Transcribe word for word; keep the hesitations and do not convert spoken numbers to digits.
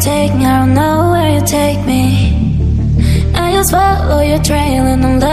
take me, I don't know where you take me. I just follow your trail and I'm